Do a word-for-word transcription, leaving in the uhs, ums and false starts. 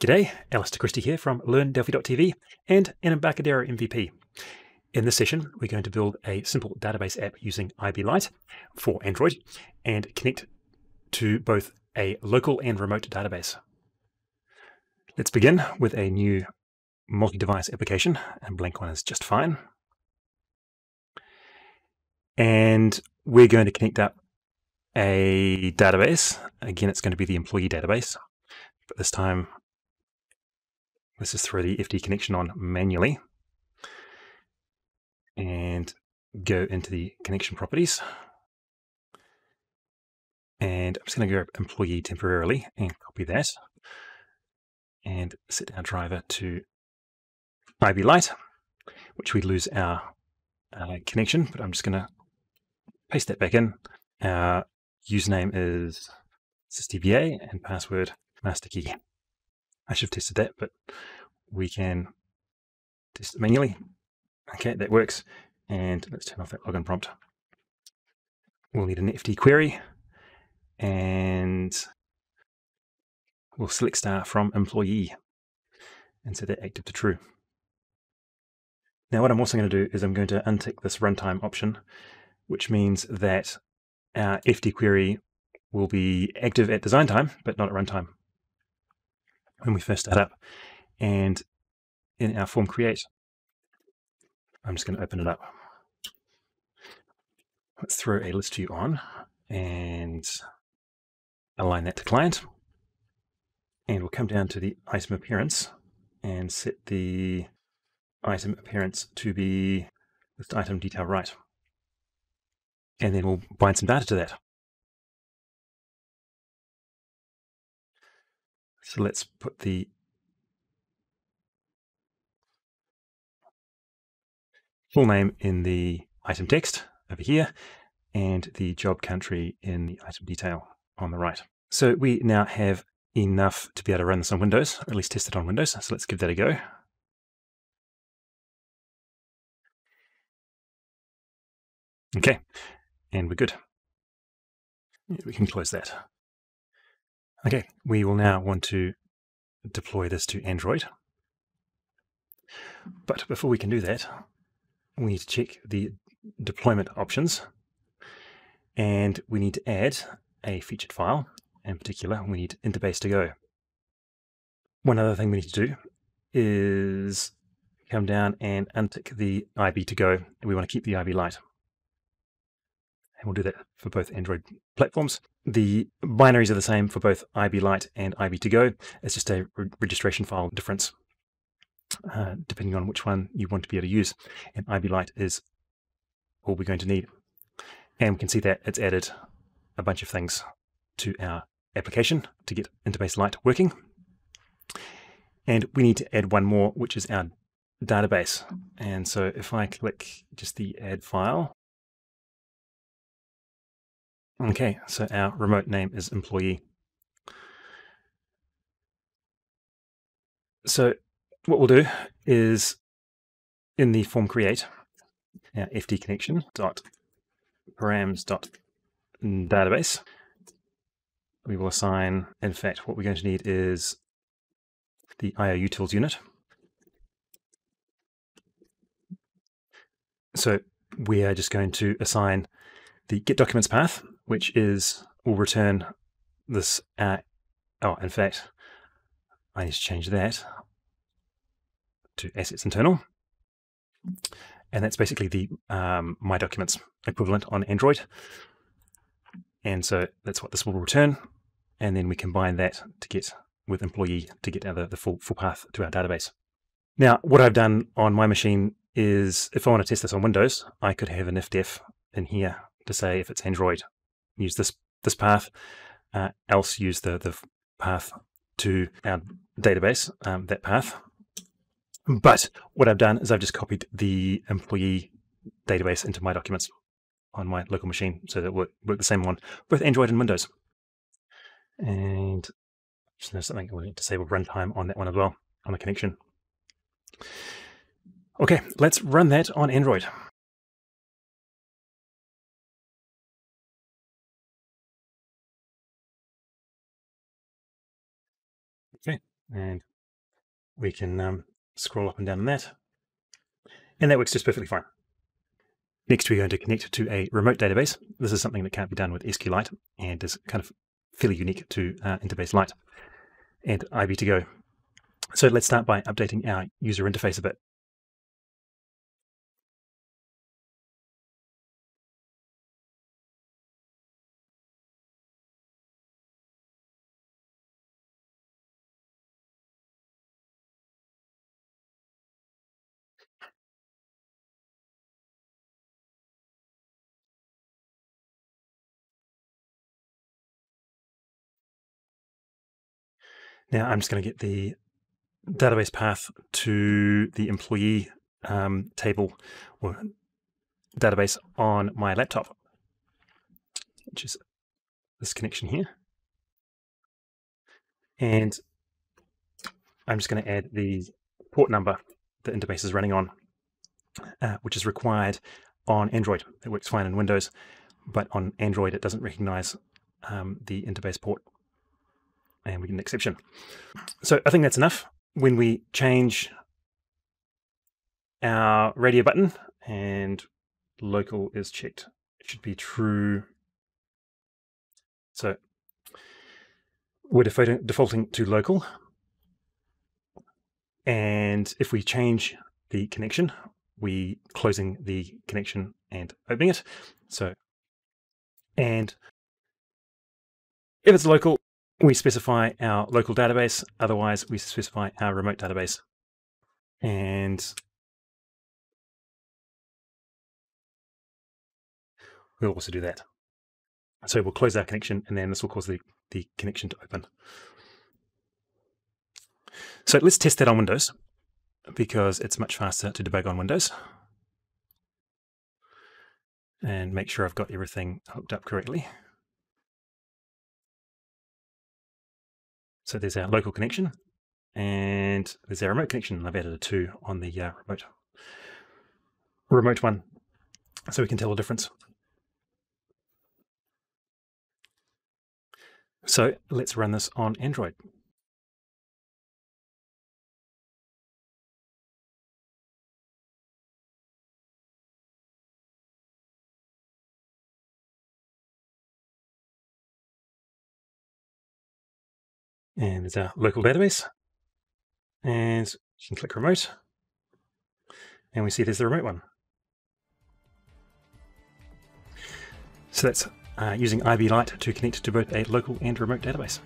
G'day, Alistair Christie here from Learn Delphi dot t v and an Embarcadero M V P. In this session, we're going to build a simple database app using I B Lite for Android and connect to both a local and remote database. Let's begin with a new multi-device application, and blank one is just fine. And we're going to connect up a database. Again, it's going to be the employee database, but this time this is through the F D connection on manually, and go into the connection properties. And I'm just going to go employee temporarily and copy that and set our driver to I B Lite, which we lose our uh, connection, but I'm just going to paste that back in. Our username is sysdba and password masterkey. I should have tested that, but we can test it manually. Okay, that works. And let's turn off that login prompt. We'll need an F D query, and we'll select star from employee and set that active to true. Now, what I'm also going to do is I'm going to untick this runtime option, which means that our F D query will be active at design time, but not at runtime. When we first start up, and in our form create, I'm just going to open it up. Let's throw a list view on and align that to client. And we'll come down to the item appearance and set the item appearance to be list item detail right. And then we'll bind some data to that. So let's put the full name in the item text over here and the job country in the item detail on the right. So we now have enough to be able to run this on Windows, or at least test it on Windows. So let's give that a go. Okay, and we're good. We can close that. Okay, we will now want to deploy this to Android. But before we can do that, we need to check the deployment options. And we need to add a featured file. In particular, we need InterBase ToGo. One other thing we need to do is come down and untick the I B ToGo. We want to keep the I B Lite. And we'll do that for both Android platforms. The binaries are the same for both I B Lite and I B ToGo. It's just a re registration file difference, uh, depending on which one you want to be able to use. And I B Lite is all we're going to need. And we can see that it's added a bunch of things to our application to get InterBase Lite working. And we need to add one more, which is our database. And so if I click just the add file, okay, so our remote name is employee. So what we'll do is in the form create, our F D connection dot params dot database, we will assign, in fact, what we're going to need is the I O Utils unit. So we are just going to assign the get documents path, which is, will return this, uh, oh, in fact, I need to change that to assets internal. And that's basically the um, my documents equivalent on Android. And so that's what this will return. And then we combine that to get with employee to get the, the full, full path to our database. Now, what I've done on my machine is if I want to test this on Windows, I could have an ifdef in here to say if it's Android, use this this path, uh, else use the, the path to our database, um, that path. But what I've done is I've just copied the employee database into my documents on my local machine so that it will work the same on both Android and Windows. And just know something, we'll disable runtime on that one as well, on the connection. Okay, let's run that on Android. Okay, and we can um, scroll up and down on that. And that works just perfectly fine. Next, we're going to connect to a remote database. This is something that can't be done with SQLite and is kind of fairly unique to uh, InterBase Lite and I B to go. So let's start by updating our user interface a bit. Now I'm just going to get the database path to the employee um, table or database on my laptop, which is this connection here. And I'm just going to add the port number the InterBase is running on, uh, which is required on Android. It works fine in Windows, but on Android it doesn't recognize um, the InterBase port. And we get an exception. So I think that's enough. When we change our radio button and local is checked, it should be true. So we're defaulting to local. And if we change the connection, we closing the connection and opening it. So, and if it's local, we specify our local database, otherwise we specify our remote database. And we'll also do that. So we'll close our connection and then this will cause the, the connection to open. So let's test that on Windows because it's much faster to debug on Windows. And make sure I've got everything hooked up correctly. So there's our local connection and there's our remote connection. I've added a two on the uh, remote, remote one so we can tell the difference. So let's run this on Android. And there's our local database. And you can click remote. And we see there's the remote one. So that's uh, using I B Lite to connect to both a local and remote database.